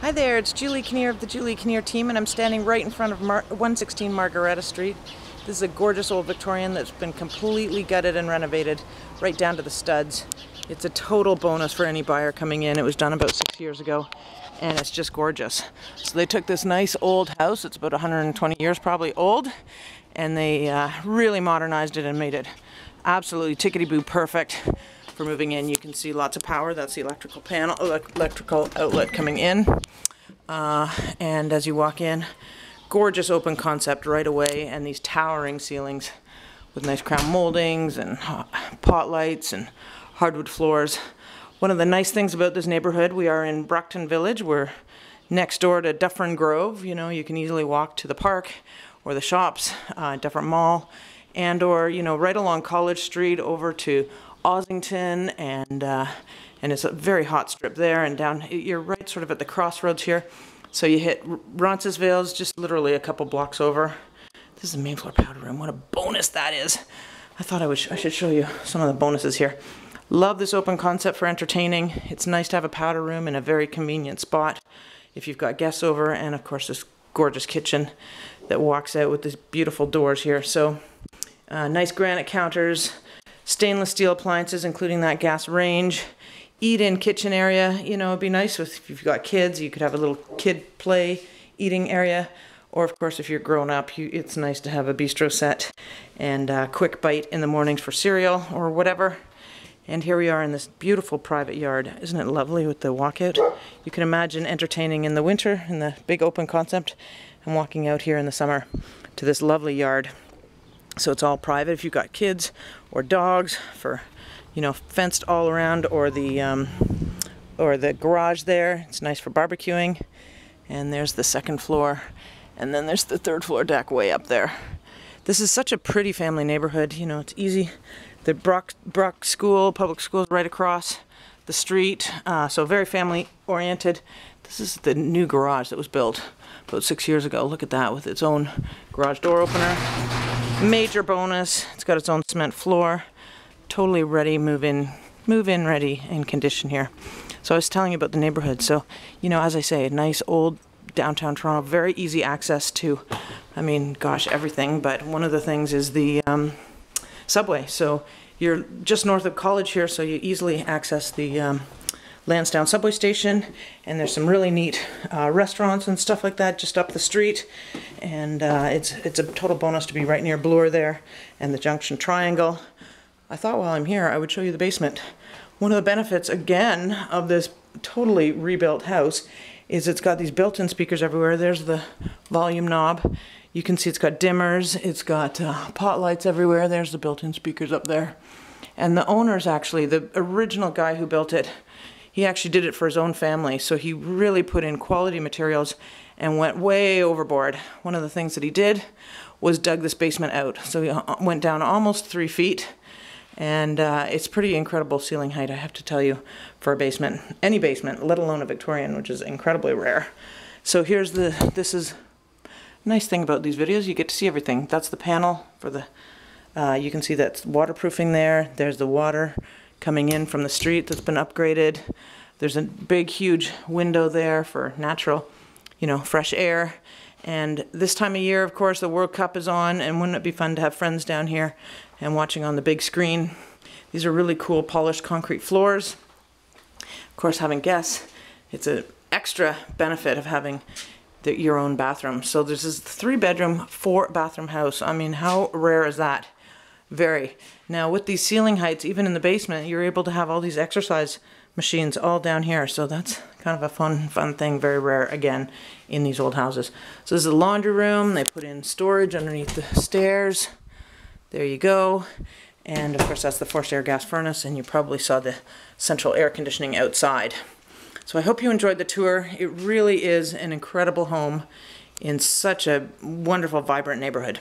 Hi there, it's Julie Kinnear of the Julie Kinnear team, and I'm standing right in front of 116 Margaretta Street. This is a gorgeous old Victorian that's been completely gutted and renovated right down to the studs. It's a total bonus for any buyer coming in. It was done about 6 years ago, and it's just gorgeous. So they took this nice old house, it's about 120 years probably old, and they really modernized it and made it absolutely tickety-boo perfect for moving in. You can see lots of power. That's the electrical panel, electrical outlet coming in. And as you walk in, gorgeous open concept right away, and these towering ceilings with nice crown moldings and pot lights and hardwood floors. One of the nice things about this neighborhood, we are in Brockton Village. We're next door to Dufferin Grove. You know, you can easily walk to the park or the shops, Dufferin Mall, and or, you know, right along College Street over to Ossington, and it's a very hot strip there, and down you're right sort of at the crossroads here. So you hit Roncesvalles just literally a couple blocks over. This is the main floor powder room. What a bonus that is. I thought I should show you some of the bonuses here. Love this open concept for entertaining. It's nice to have a powder room in a very convenient spot if you've got guests over, and of course this gorgeous kitchen that walks out with these beautiful doors here. So nice granite counters, stainless steel appliances, including that gas range, eat-in kitchen area. You know, it'd be nice if you've got kids, you could have a little kid play eating area. Or of course, if you're grown up, it's nice to have a bistro set and a quick bite in the mornings for cereal or whatever. And here we are in this beautiful private yard. Isn't it lovely with the walkout? You can imagine entertaining in the winter in the big open concept and walking out here in the summer to this lovely yard. So it's all private if you've got kids or dogs, for, you know, fenced all around, or the garage there. It's nice for barbecuing. And there's the second floor, and then there's the third floor deck way up there. This is such a pretty family neighborhood. You know, it's easy. The Brock School, public school, is right across the street, so very family oriented. This is the new garage that was built about 6 years ago. Look at that, with its own garage door opener. Major bonus. It's got its own cement floor. Totally ready, move in ready and condition here. So I was telling you about the neighborhood. So, you know, as I say, a nice old downtown Toronto, very easy access to, I mean, gosh, everything. But one of the things is the subway. So you're just north of College here, so you easily access the Lansdowne subway station, and there's some really neat restaurants and stuff like that just up the street. And it's a total bonus to be right near Bloor there and the Junction Triangle. I thought while I'm here I would show you the basement. One of the benefits again of this totally rebuilt house is it's got these built-in speakers everywhere. There's the volume knob. You can see it's got dimmers, it's got pot lights everywhere. There's the built-in speakers up there. And the owners, actually, the original guy who built it, he actually did it for his own family, so he really put in quality materials and went way overboard. One of the things that he did was dug this basement out. So he went down almost 3 feet, and it's pretty incredible ceiling height, I have to tell you, for a basement. Any basement, let alone a Victorian, which is incredibly rare. So here's the, this is nice thing about these videos, you get to see everything. That's the panel for the, you can see that's waterproofing there. There's the water coming in from the street that's been upgraded. There's a big, huge window there for natural, you know, fresh air. And this time of year, of course, the World Cup is on, and wouldn't it be fun to have friends down here and watching on the big screen? These are really cool polished concrete floors. Of course, having guests, it's an extra benefit of having your own bathroom. So this is 3-bedroom, 4-bathroom house. I mean, how rare is that? Very. Now with these ceiling heights, even in the basement, you're able to have all these exercise machines all down here. So that's kind of a fun thing, very rare again in these old houses. So this is the laundry room. They put in storage underneath the stairs. There you go. And of course that's the forced air gas furnace, and you probably saw the central air conditioning outside. So I hope you enjoyed the tour. It really is an incredible home in such a wonderful, vibrant neighborhood.